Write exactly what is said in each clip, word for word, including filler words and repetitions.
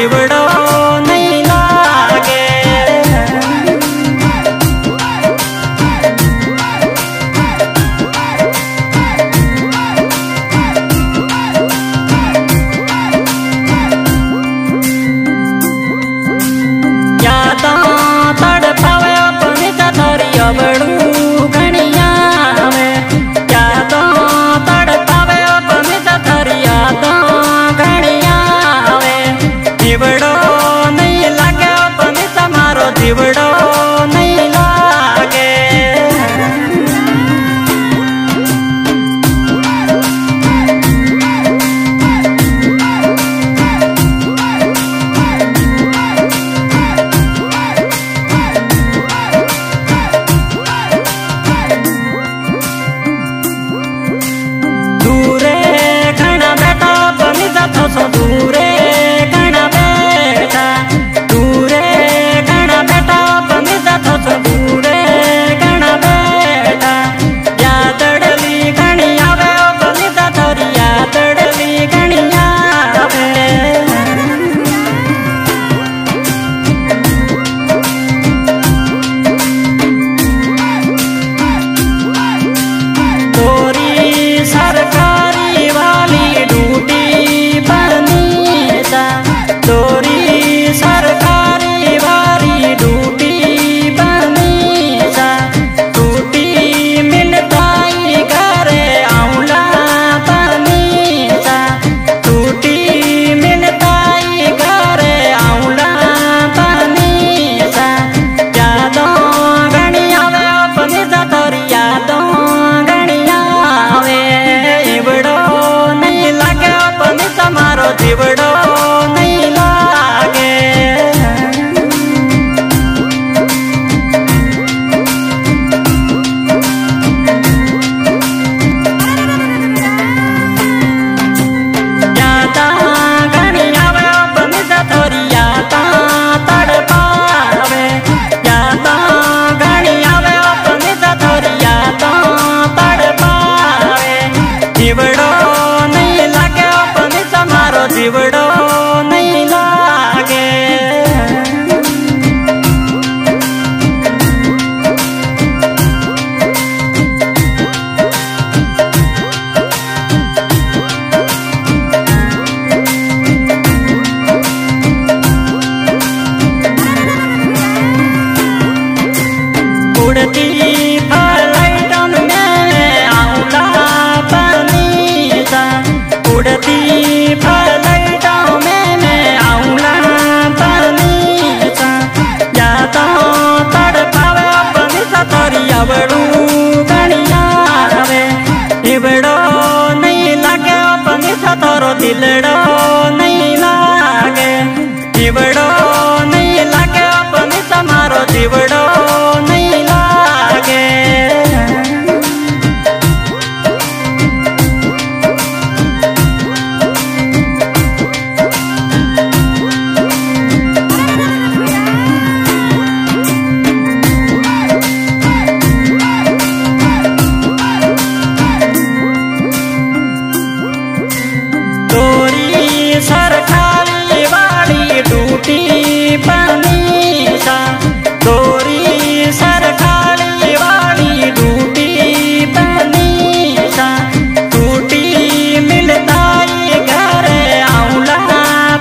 हिवड़ो नहीं लागे। यादों तड़पावे अपनी कतरी अबड़ू हिवड़ो नहीं लागे अपने तमारो हिवड़ो नहीं लागे। दूरे खड़ा बेटा अपने जातो सो दूरे हिवड़ो नहीं लागे अपने तमारो हिवड़ो नहीं लागे। उड़ती हिवड़ो नहीं लागे अपने तारो दिलड़ो नहीं लागे। हिवड़ो नहीं लागे अपने तमारो हिवड़ो नहीं लागे।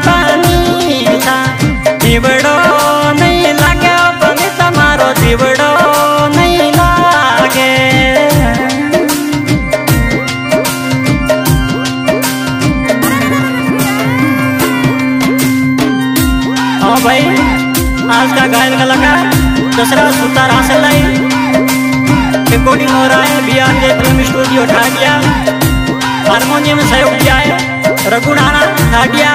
हिवड़ो नहीं लागे अपने तमारो हिवड़ो नहीं लागे। हाँ भाई, आज का गायन कलाकार दूसरा सुतार हासिल नहीं। रिकॉर्डिंग हो रहा है बिहार के फिल्म स्टूडियो ढाकिया। हारमोनियम सहयोग किया है रघु राणा ढाकिया।